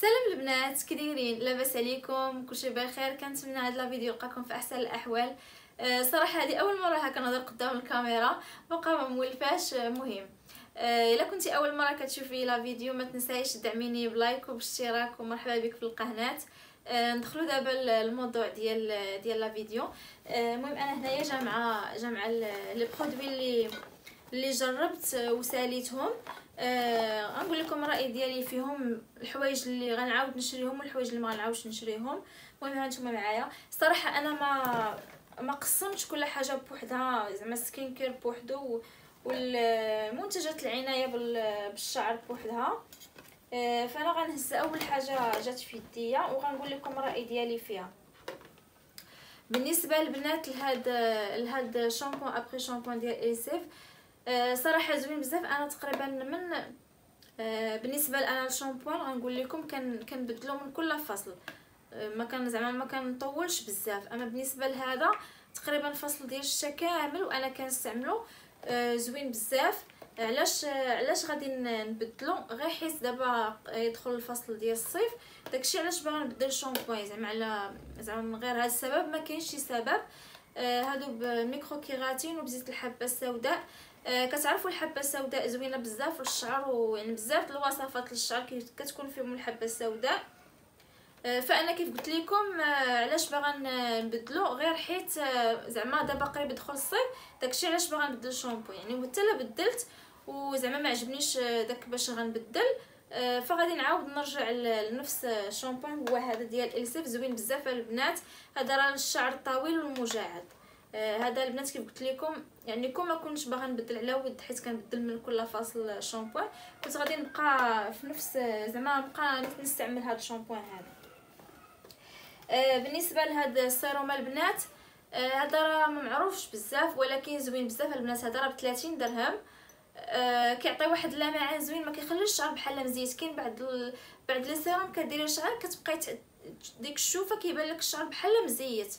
سلام البنات، كديرين؟ لاباس عليكم؟ كلشي بخير؟ كنتمنى هاد لا فيديو يلقاكم في احسن الاحوال. صراحه هذه اول مره كنهضر قدام الكاميرا، باقا ما مولفاش. مهم الا كنتي اول مره كتشوفي لا فيديو ما تنسايش تدعميني بلايك وبالاشتراك، ومرحبا بك في القناه. ندخلوا دابا الموضوع ديال لا فيديو. المهم انا هنايا جامعه لي برودوي اللي جربت وساليتهم. غنقول لكم الراي ديالي فيهم، الحوايج اللي غنعاود نشريهم والحوايج اللي ما غنعاودش نشريهم. المهم هانتوما معايا. الصراحه انا ما قسمتش كل حاجه بوحدها، زعما السكين كير بوحدو والمنتجات العنايه بالشعر بوحدها. فانا غنهز اول حاجه جات في يديا وغنقول لكم الراي ديالي فيها. بالنسبه للبنات لهاد شامبو ابري شامبو ديال ايسيف، صراحه زوين بزاف. انا تقريبا من بالنسبه لانا الشامبوان غنقول لكم كنبدلو من كل فصل، ما كنطولش بزاف. اما بالنسبه لهذا تقريبا فصل ديال الشتا كامل وانا كنستعملو، زوين بزاف. علاش غادي نبدلو؟ غير حيت دابا يدخل الفصل ديال الصيف، داكشي علاش باغا نبدل الشامبوان. زعما من غير هذا السبب ما كاينش شي سبب. هادو بميكرو كيراتين وبزيت الحبه السوداء. كتعرفوا الحبه السوداء زوينه بزاف للشعر، ويعني بزاف الوصفات للشعر كتكون فيهم الحبه السوداء. فانا كيف قلت لكم علاش باغا نبدلو، غير حيت زعما دابا قريب يدخل الصيف، داكشي علاش باغا نبدل الشامبو. يعني حتى الا بدلت وزعما ما عجبنيش داك باش غنبدل، فغادي نعاود نرجع لنفس الشامبو. هو هذا ديال إلسيف، زوين بزاف البنات. هذا راه للشعر الطويل والمجعد. هذا البنات كيف قلت لكم، يعني ما كنتش باغا نبدل على ود، حيت كنبدل من كل فصل شامبوان، كنت غادي نبقى في نفس زعما نبقى نستعمل هذا الشامبوان هذا. بالنسبه لهذا السيروم البنات، هذا راه ما معروفش بزاف ولكن زوين بزاف البنات. هذا راه ب 30 درهم. كيعطي واحد اللمعان زوين، ما كيخليش الشعر بحال مزيت. كاين بعد لي سيروم كديري الشعر كتبقاي ديك الشوفه كيبان لك الشعر بحال مزيت،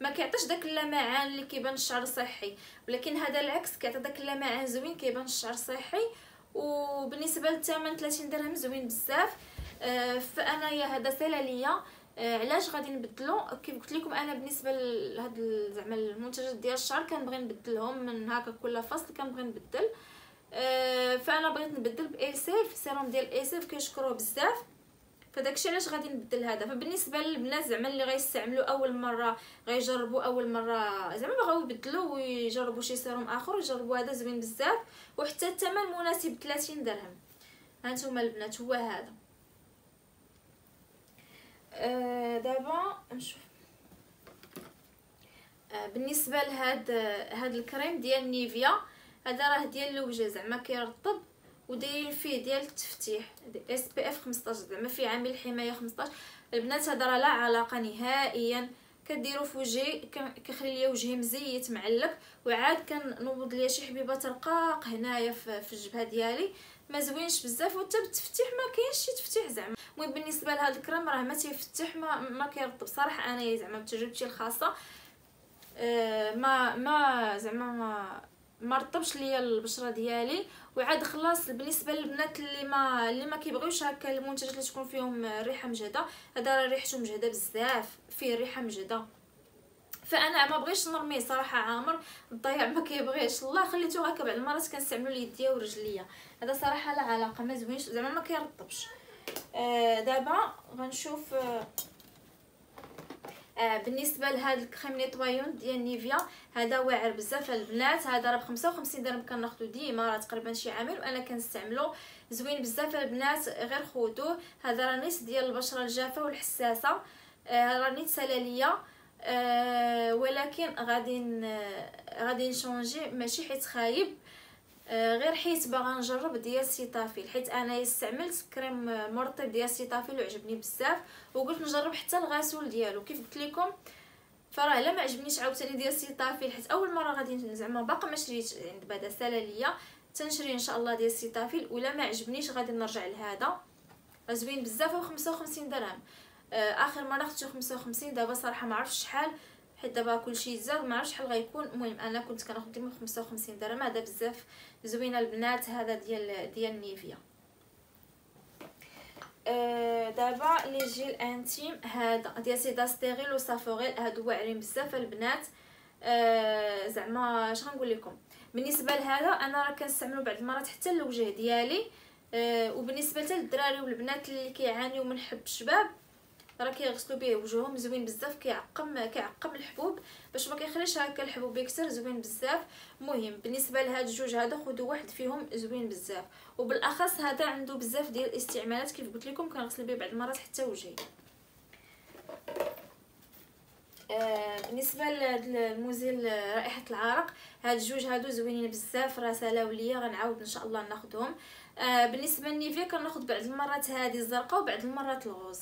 ما كيعطيش داك اللمعان اللي كيبان الشعر صحي. ولكن هذا العكس، كيعطي داك اللمعان زوين، كيبان الشعر صحي. وبالنسبه للثمن 30 درهم زوين بزاف. فانا يا هذا سالا ليا. علاش غادي نبدلو؟ كيف قلت لكم انا بالنسبه لهاد زعما المنتجات ديال الشعر كنبغي نبدلهم من هكا كل فصل كنبغي نبدل. فانا بغيت نبدل بإلسيف، السيروم ديال إلسيف كيشكروه بزاف، فداكشي علاش غادي نبدل هذا. فبالنسبه للبنات زعما اللي غيستعملوا اول مره، غيجربوا اول مره زعما بغاو يبدلوا ويجربوا شي سيروم اخر، يجربوا هذا زوين بزاف. وحتى الثمن مناسب 30 درهم. هانتوما البنات هو هذا. دابا نشوف بالنسبه لهاد الكريم ديال نيفيا. هذا راه ديال الوجه، زعما كيرطب ودايرين فيه ديال التفتيح اس بي اف 15، زعما فيه عامل حمايه 15 البنات. هذا راه لا علاقه نهائيا، كديروا في وجهي كيخلي لي وجهي مزيت معلق، وعاد كنوض ليا شي حبيبات رقاق هنايا في الجبهه ديالي، ما زوينش بزاف. وحتى بالتفتيح ما كاينش شي تفتيح زعما. المهم بالنسبه لهاد الكريم راه ما تيفتح ما كيرطب. صراحه انا زعما بتجربتي الخاصه ما زعما ما رطبش ليا البشره ديالي، وعاد خلاص. بالنسبه للبنات اللي ما كيبغيوش هكا المنتجات اللي تكون فيهم ريحه مجهده، هذا راه ريحته مجهده بزاف، فيه ريحه مجهده. فانا ما بغيتش نرميه صراحه، عامر الضياع ما كيبغيش الله خليته هكا. بعض المرات كنستعملو ليديا ورجليا. هذا صراحه لا علاقه، ما زوينش زعما ما كيرطبش. دابا غنشوف بالنسبه لهذا الكريم نيطوايون ديال نيفيا. هذا واعر بزاف البنات. هذا راه ب 55 درهم، كناخذو ديما، راه تقريبا شي عامل وانا كنستعملو، زوين بزاف البنات، غير خذوه. هذا راه نيت ديال البشره الجافه والحساسه، راه نيت سلاليه. ولكن غادي نشونجي، ماشي حيت خايب، غير حيت باغا نجرب ديال سيتافيل، حيت انا استعملت كريم مرطب ديال سيتافيل وعجبني بزاف، وقلت نجرب حتى الغسول ديالو. كيف قلت لكم فراه الا ما عجبنيش عاوتاني ديال سيتافيل، حيت اول مره غادي زعما باقا ما شريتش عند بعدا سالاليه، تنشري ان شاء الله ديال سيتافيل. ولا ما عجبنيش غادي نرجع لهذا، زوين بزاف و 55 درهم. اخر مره خديت 55، دابا صراحه ما عرفتش شحال، حيت دابا كلشي زاد ما عرفتش شحال غيكون. المهم انا كنت كناخذ ديما 55 درهم. هذا بزاف زوينه البنات، هذا ديال نيفيا. دابا لي جيل انتيم هذا ديال سيدا ستيريل وصافوريل هادو واعرين بزاف البنات. زعما شغنقول لكم بالنسبه لهذا، انا راه كنستعملو بعض المرات حتى للوجه ديالي. وبالنسبه حتى للدراري والبنات اللي كيعانيو من حب الشباب راه كيغسلو به وجههم زوين بزاف، كيعقم الحبوب باش ما كيخليش هكا الحبوب يكسر، زوين بزاف. مهم بالنسبه لهاد الجوج هذا خذوا واحد فيهم زوين بزاف، وبالاخص هذا عنده بزاف ديال الاستعمالات كيف قلت لكم، كنغسل به بعض المرات حتى وجهي. بالنسبه للمزيل رائحه العرق، هاد الجوج هادو زوينين بزاف، راه سالاو ليا، غنعاود ان شاء الله ناخذهم. بالنسبه للنيفي كناخذ بعض المرات هذه الزرقاء وبعض المرات الغوز،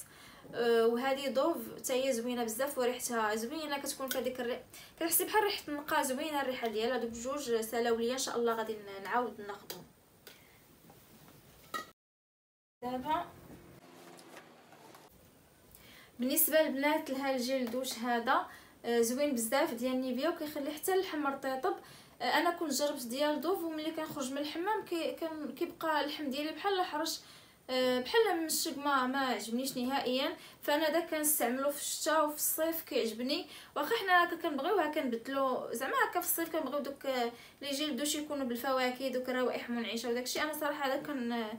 وهذه دوف حتى هي زوينه بزاف وريحتها زوينه، كتكون كديك كنحس بحال ريحه النقا، زوينه الريحه ديالها. دوك جوج سالاو ليا، ان شاء الله غادي نعاود ناخذهم. دابا بالنسبه للبنات لهاد الجيل دوش هذا زوين بزاف ديال نيفيا، وكيخلي حتى الحمر طيطب. انا كنت جربت ديال دوف، وملي كنخرج من الحمام كيبقى اللحم ديالي بحال حرش، بحال منشق، ما عجبنيش نهائيا. فانا داك كنستعملو في الشتاء وفي الصيف كيعجبني، واخا حنا هكا كنبغيو هكا نبدلو، زعما هكا في الصيف كنبغيو دوك لي جيل دوش يكونوا بالفواكه، دوك الروائح منعشه وداكشي. انا صراحه هذا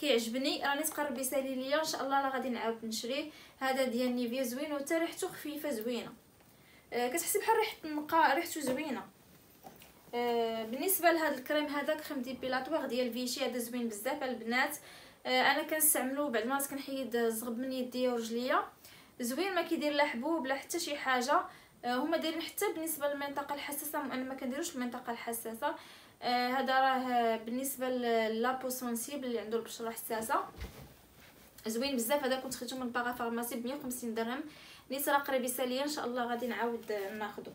كيعجبني، راني تقرب يسالي ليا، ان شاء الله راه غادي نعاود نشري. هذا ديال نيفيا زوين وتا ريحته خفيفه زوينه، كتحسي بحال ريحه النقاء، ريحته زوينه. بالنسبه لهذا الكريم هذا كريم ديبيلاتوار ديال فيشي، هذا زوين بزاف البنات. انا كنستعملو بعد ما كنحيد الزغب من يدي ورجليا، زوين ما كيدير لا حبوب لا حتى شي حاجه. هما دايرين حتى بالنسبه للمنطقه الحساسه، انا ما كنديروش المنطقه الحساسه. هذا راه بالنسبه للابو سونسيبل اللي عنده البشره حساسه، زوين بزاف. هذا كنت خديته من باغا فارماسي ب 150 درهم، نيت راه قريب يسالي، ان شاء الله غادي نعاود ناخذو.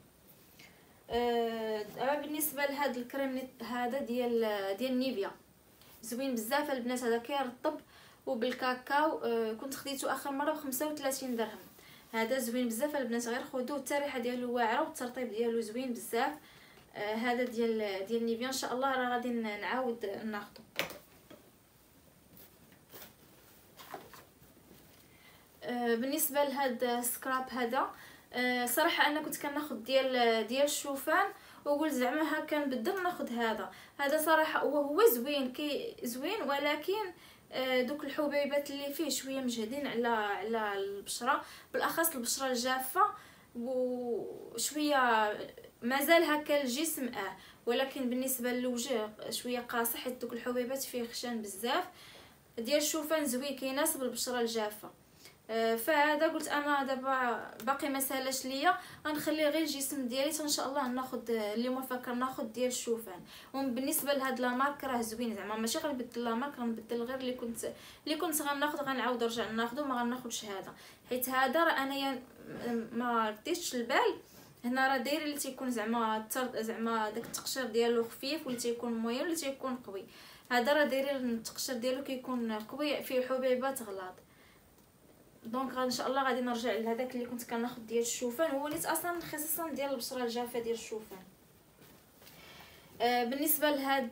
بالنسبه لهذا الكريم هذا ديال نيفيا زوين بزاف البنات، هذا كيرطب وبالكاكاو. كنت خديته اخر مره ب 35 درهم، هذا زوين بزاف البنات، غير خدوه، الريحه ديالو واعره والترطيب ديالو زوين بزاف. هذا ديال نيفيا، ان شاء الله راه غادي نعاود ناخذو. بالنسبه لهاد السكراب هذا، صراحه انا كنت كناخذ ديال الشوفان، وقلت زعما هكا نبدل ناخذ هذا صراحه هو زوين، زوين، ولكن دوك الحبيبات اللي فيه شويه مجهدين على البشره، بالاخص البشره الجافه، وشويه مازال هكا الجسم ولكن بالنسبه للوجه شويه قاصح، حيت دوك الحبيبات فيه خشان بزاف. ديال الشوفان زوين كيناسب البشره الجافه. فهذا قلت انا دابا باقي ما سالاش ليا، غنخلي غير الجسم ديالي، ان شاء الله ناخذ اللي مفكر ناخذ ديال الشوفان. وبالنسبه لهاد لا مارك راه زوين، زعما ماشي غنبدل لا مارك، غنبدل غير اللي كنت غناخذ، غنعاود نرجع ناخذو، ما غناخذش هذا، حيت هذا راه انايا ما رديتش البال. هنا راه داير اللي تيكون زعما داك التقشير ديالو خفيف، واللي تيكون موين، واللي تيكون قوي. هذا راه داير التقشير ديالو كيكون قوي، فيه حبيبات غلاط. دونك ان شاء الله غادي نرجع لهذاك اللي كنت كناخذ ديال الشوفان، هو نيت اصلا خصيصا ديال البشره الجافه ديال الشوفان. بالنسبه لهاد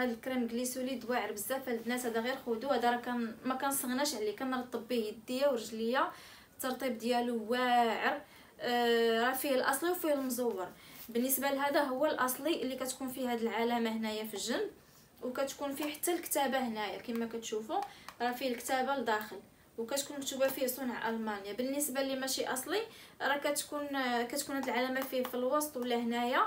الكريم غليسوليد واعر بزاف البنات، هذا غير خذوه، هذا راه ما كنصغناش عليه، كنرطب به يديا ورجليا، الترطيب ديالو واعر. راه فيه الاصلي وفيه المزور. بالنسبه لهذا هو الاصلي اللي كتكون فيه هاد العلامه هنايا في الجنب، وكتكون فيه حتى الكتابه هنايا كما كتشوفوا، راه فيه الكتابه لداخل، وكتكون مكتوبه فيه صنع المانيا. بالنسبه اللي ماشي اصلي راه كتكون هاد العلامه فيه في الوسط ولا هنايا،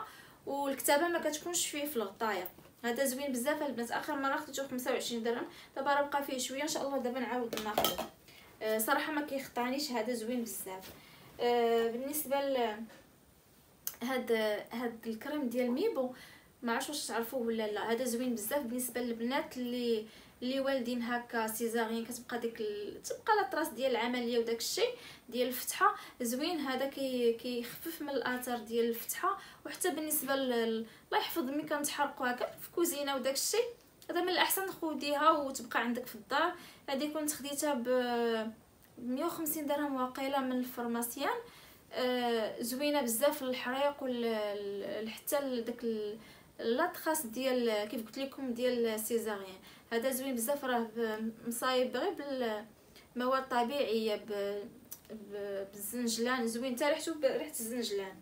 والكتابه ما كتكونش فيه في الغطايه. هذا زوين بزاف البنات، اخر مره خديته 25 درهم، دابا راه بقى فيه شويه، ان شاء الله دابا نعاود ناخذه. صراحه ما كيخطعنيش، هذا زوين بزاف. بالنسبه هاد الكريم ديال ميبو، ما عرفتش واش تعرفوه ولا لا، هذا زوين بزاف بالنسبه للبنات اللي والدين هكا سيزاريين، كتبقى ديك تبقى لا طراس ديال العمليه وداك الشيء ديال الفتحه، زوين هذا كيخفف من الاثار ديال الفتحه. وحتى بالنسبه الله يحفظ ملي كنتحرقوا هكا في الكوزينه وداك الشيء، هذا من الاحسن خديها وتبقى عندك في الدار. هذه كنت خديتها ب 150 درهم واقيلا من الفرماسيان، زوينه بزاف للحريق حتى داك لاطخاس ديال كيف قلت لكم ديال السيزاريان. هذا زوين بزاف، راه مصايب غير مواد طبيعيه بالزنجلان زوين حتى ريحته بريحه الزنجلان.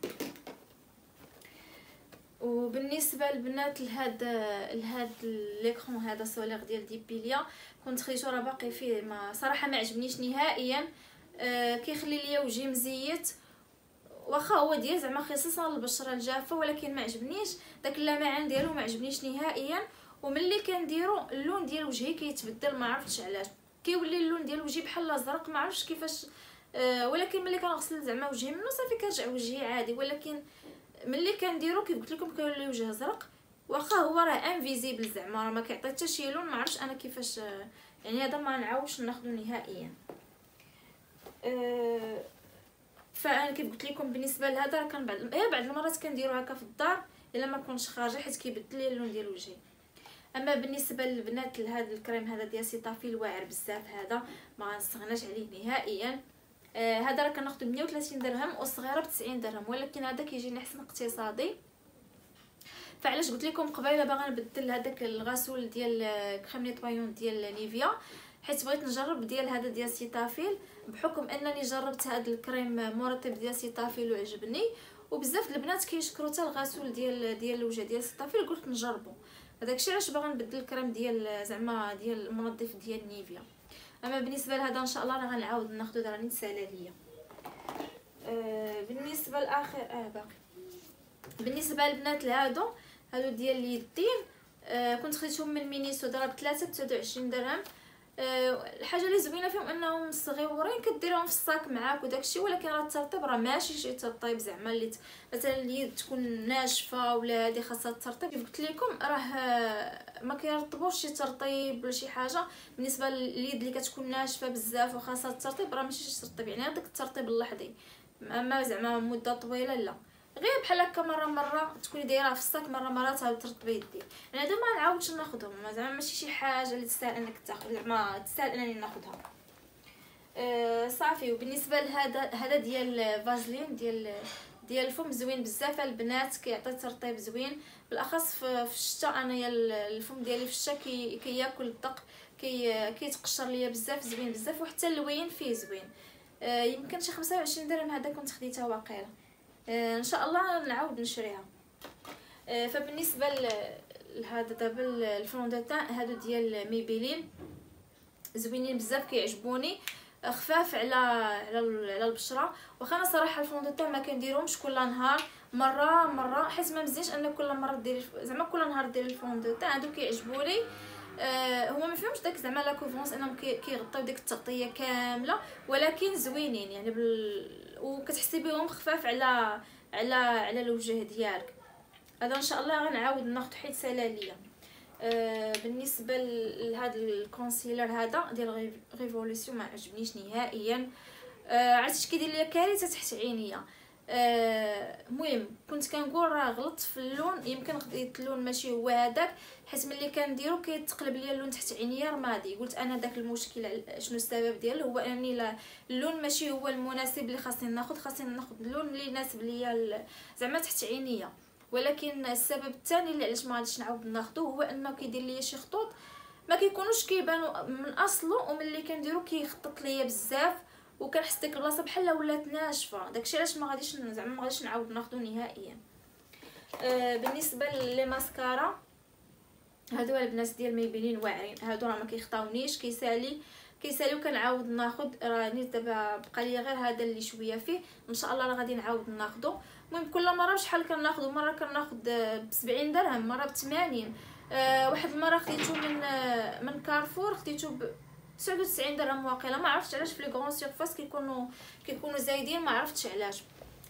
وبالنسبه للبنات لهاد ليكرون هذا سولير ديال ديبيليا كنت خديته راه باقي فيه ما صراحه ما عجبنيش نهائيا. كيخلي ليا وجهي مزيت واخا هو ديال زعما خصيصا البشره الجافه، ولكن ما عجبنيش داك اللمعان ديالو ما عجبنيش نهائيا. وملي كنديرو اللون ديال وجهي كيتبدل ما عرفتش علاش كيولي اللون ديال وجهي بحال الازرق ما عرفتش كيفاش. ولكن ملي كنغسل زعما وجهي منو صافي كيرجع وجهي عادي، ولكن ملي كنديرو كيف قلت لكم كيولي وجه ازرق واخا هو راه انفيزيبل زعما راه ما كيعطي حتى شي لون ما عرفتش انا كيفاش. يعني هذا ما نعاودش ناخذو نهائيا. فانا كيف قلت لكم بالنسبه لهذا راه بعض المرات كنديرو هكا في الدار الا ما كنتش خارجه حيت كيبدل لي اللون ديال وجهي. اما بالنسبه للبنات لهذا الكريم هذا ديال سيتافيل واعر بزاف، هذا ما غنستغناش عليه نهائيا. هذا راه كناخذ 130 درهم والصغيره ب 90 درهم، ولكن هذا كيجيني حسن اقتصادي. فعلاش قلت لكم قبيله باغا نبدل هذاك الغسول ديال كريم نيطوايون ديال نيفيا حيت بغيت نجرب ديال هذا ديال سيتافيل، بحكم انني جربت هذا الكريم مرطب ديال سيتافيل وعجبني وبزاف البنات كيشكروا حتى الغسول ديال الوجه ديال سيتافيل، قلت نجربه. هذاك الشيء علاش باغا نبدل الكريم ديال زعما ديال المنظف ديال نيفيا. اما بالنسبه لهذا ان شاء الله راه غنعاود ناخذو راني نسالى ليا. بالنسبه لاخر باقي بالنسبه للبنات هادو ديال اليدين كنت خديتهم من مينيسو ضرب 23 درهم. الحاجه اللي زوينه فيهم انهم صغيورين كديرهم في الصاك معاك وداكشي، ولكن راه الترطيب راه ماشي شي ترطيب زعما اللي مثلا اليد تكون ناشفه ولا هذه خاصها الترطيب. قلت لكم راه ما كيرطبوش شي ترطيب ولا شي حاجه. بالنسبه لليد اللي كتكون ناشفه بزاف وخاصها الترطيب راه ماشي شي ترطيب، يعني هذاك الترطيب اللحظي اما زعما مده طويله لا، غير بحال هكا مره تكوني دايره في الصاك مره ترطبي يديك. انا هادو ما نعاودش ناخذهم زعما ماشي شي حاجه اللي تستاهل انك تاخذ زعما تستاهل انني ناخذها. صافي. وبالنسبه لهذا ديال فازلين ديال الفم زوين بزاف البنات، كيعطي ترطيب زوين بالاخص في الشتاء. انايا الفم ديالي في الشتاء كياكل الدق كيتقشر ليا بزاف، زوين بزاف وحتى اللوين فيه زوين. يمكن شي 25 درهم هذا كنت خديتها واقيلا، ان شاء الله نعاود نشريها. فبالنسبه لهذا دابا الفون دو تان هادو ديال ميبيلين زوينين بزاف كيعجبوني، خفاف على البشره. واخا انا صراحه الفون دو تان ما كنديرهمش كل نهار مره حيت ما مزيانش ان كل مره ديري زعما كل نهار ديري الفون دو تان. هادو كيعجبوني هما ما فيهمش داك زعما لا كوفونس انهم كيغطيو ديك التغطيه كامله، ولكن زوينين يعني وكتحسي بهم خفاف على على على الوجه ديالك. هذا ان شاء الله غنعاود ناخذ حيت سالاليه. بالنسبه لهذا الكونسيلر هذا ديال ريفولوسيون ما عجبنيش نهائيا. عرفتش كيدير ليا كارثه تحت عينيا. المهم كنت كنقول راه غلطت في اللون، يمكن خديت اللون ماشي هو هذاك حيت ملي كنديرو كيتقلب ليا اللون تحت عينيا رمادي. قلت انا داك المشكل شنو السبب ديالو، هو انني اللون ماشي هو المناسب اللي خاصني ناخذ، خاصني ناخذ اللون اللي يناسب ليا زعما تحت عينيا. ولكن السبب الثاني اللي علاش ما غاديش نعاود ناخذو هو انه كيدير ليا شي خطوط ما كيكونوش كيبانو من اصله، وملي كنديرو كيخطط ليا بزاف وكنحس ديك البلاصه بحال ولات ناشفه. داكشي علاش ما غاديش زعما ما غاديش نعاود ناخذو نهائيا. بالنسبه للي ماسكارا هادو البنات ديال ميبيلين واعرين، هادو راه ما كيخطاونيش كيسالي وكنعاود ناخذ. راني دابا بقى لي غير هذا اللي شويه فيه، ان شاء الله راه غادي نعاود ناخذو. المهم كل مره بشحال كناخذو، مره كناخذ ب 70 درهم، مره ب 80. واحد المره خديتو من كارفور خديتو ب 99 درهم واقيلا، ما عرفتش علاش في لي غون سيرفاس كيكونوا زايدين ما عرفتش علاش.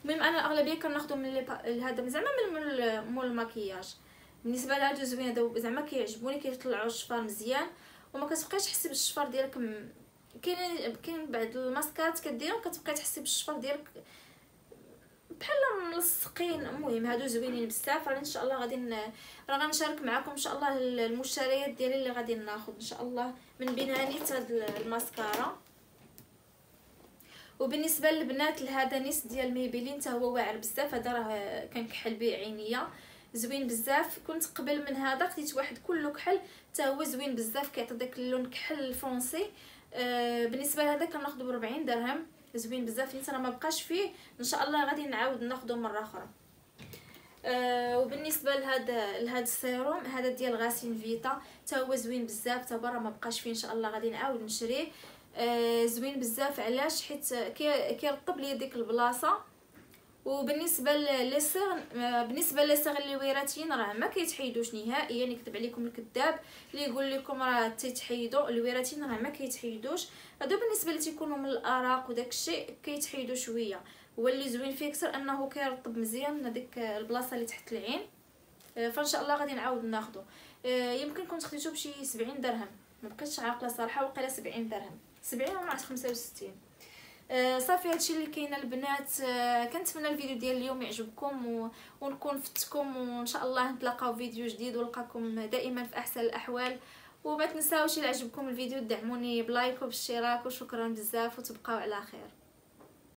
المهم انا الاغلبيه كناخذهم من هذا زعما من الماكياج. بالنسبه لهادو زوينه زعما كيعجبوني كيطلعوا الشفار مزيان وما كتبقايش تحسي بالشفار ديالك. كاين بعض الماسكارات كديرهم كتبقاي تحسي بالشفار ديالك بحال ملصقين. المهم هادو زوينين بزاف. راه ان شاء الله غادي راه غنشارك معكم ان شاء الله المشتريات ديالي اللي غادي ناخذ ان شاء الله من بينها نيت هاد الماسكارا. وبالنسبه للبنات لهذا نيس ديال ميبيلين حتى هو واعر بزاف، هذا راه كنكحل به عينيا زوين بزاف. كنت قبل من هذا خديت واحد كله كحل حتى هو زوين بزاف كيعطي داك اللون كحل الفرنسي. بالنسبه لهذا كناخذو ب40 درهم، زوين بزاف حيت راه ما بقاش فيه، ان شاء الله غادي نعاود ناخذو مره اخرى. وبالنسبه لهذا السيروم هذا ديال غاسين فيتا حتى هو زوين بزاف، حتى هو راه ما بقاش فيه، ان شاء الله غادي نعاود نشريه. زوين بزاف علاش؟ حيت كيرطب لي ديك البلاصه. وبالنسبه للسيغ، بالنسبه للسيغ اللي ويراتيين راه ما كيتحيدوش نهائيا، يكذب عليكم الكذاب اللي يقول لكم راه تيتحيدوا الويراتيين، راه ما كيتحيدوش. هادو بالنسبه اللي تيكونوا من الأراق وداك الشيء كيتحيدوا شويه، هو اللي زوين فيه كثر انه كيرطب مزيان هذيك البلاصه اللي تحت العين. فان شاء الله غادي نعاود ناخذو. يمكنكم تخديتو بشي 70 درهم، ما بقيتش عاقله صراحه، وقيله 70 درهم، 70 ولا 65. صافي هادشي اللي كاين البنات. كنتمنى الفيديو ديال اليوم يعجبكم ونكون فتكم، وان شاء الله نتلاقاو فيديو جديد، ونلقاكم دائما في احسن الاحوال. وما تنساوش الى عجبكم الفيديو دعموني بلايك وبالاشتراك، وشكرا بزاف وتبقاو على خير.